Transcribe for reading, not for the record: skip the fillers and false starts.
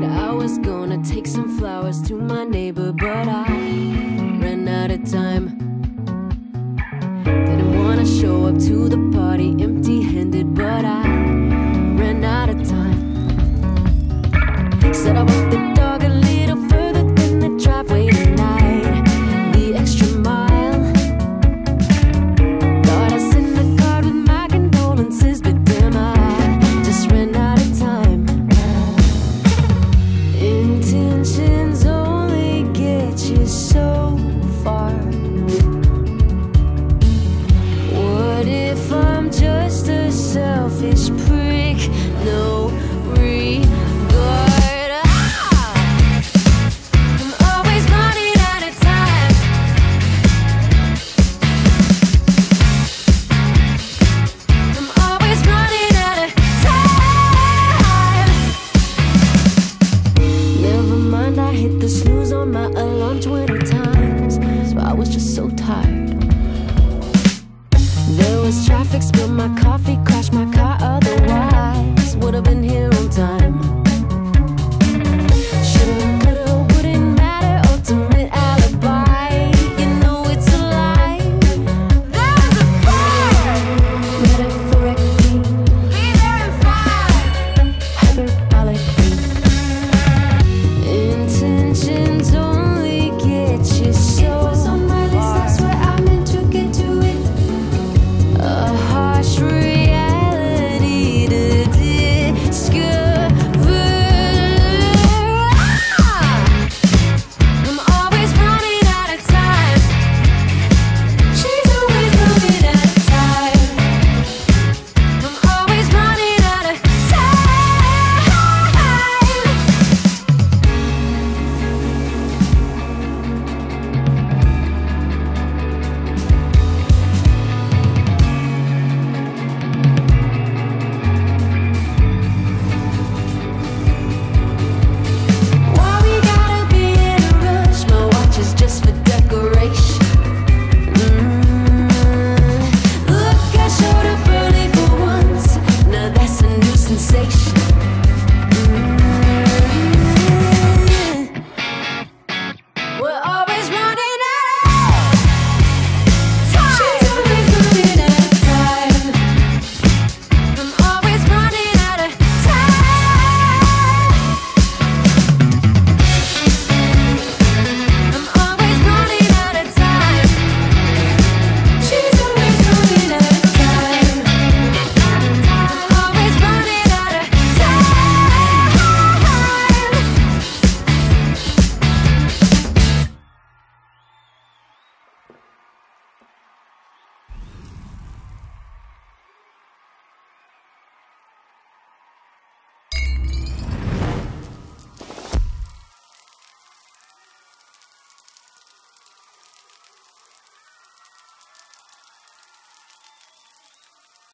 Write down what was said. said I was gonna take some flowers to my neighbor, but I ran out of time. Didn't wanna show up to the party empty-handed, but I ran out of time. Said I walked the dog a little further than the driveway tonight, the extra mile. Thought I sent a card with my condolences, but damn, I just ran out of time. Intentions only get you so far. What if I'm just a selfish prick? No regard. Ah! I'm always running out of time. I'm always running out of time. Never mind, I hit the snooze on my alarm 20 times. So I was just so tired.